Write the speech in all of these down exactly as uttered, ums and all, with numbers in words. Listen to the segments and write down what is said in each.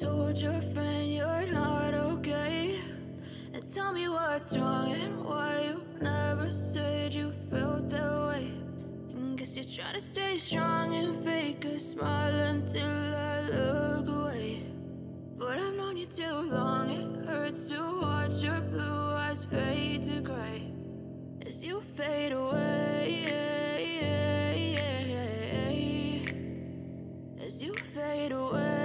told your friend you're not okay, and tell me what's wrong and why you never said you felt that way. And guess you're trying to stay strong and fake a smile until I look away. But I've known you too long, it hurts to watch your blue eyes fade to gray as you fade away, as you fade away.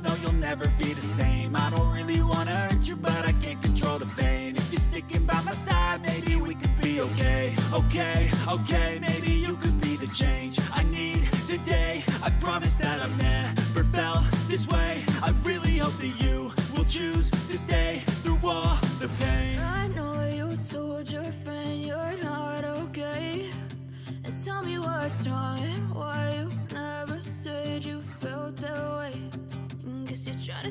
no, you'll never be the same. I don't really wanna hurt you, but I can't control the pain. If you're sticking by my side, maybe we could be okay. Okay, okay, maybe you could be the change I need today. I promise that I've never felt this way. I really hope that you will choose to stay through all the pain. I know you told your friend you're not okay, and tell me what's wrong and why you never said you felt that way. You're trying to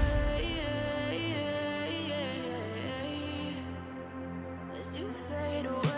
as you fade away,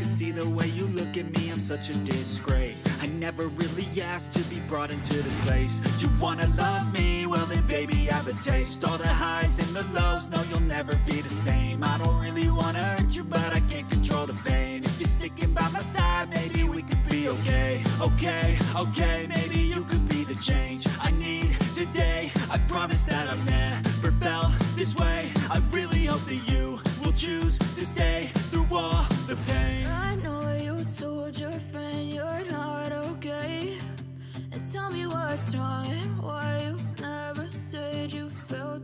see the way you look at me, I'm such a disgrace. I never really asked to be brought into this place. You wanna love me? Well then baby I have a taste. All the highs and the lows, no, you'll never be the same. I don't really wanna hurt you, but I can't control the pain. If you're sticking by my side, maybe we could be okay. Okay, okay, maybe you could be the change I need today. I promise that I've never felt this way. I really hope that you will choose to stay through all the pain. I know you told your friend you're not okay, and tell me what's wrong and why you never said you felt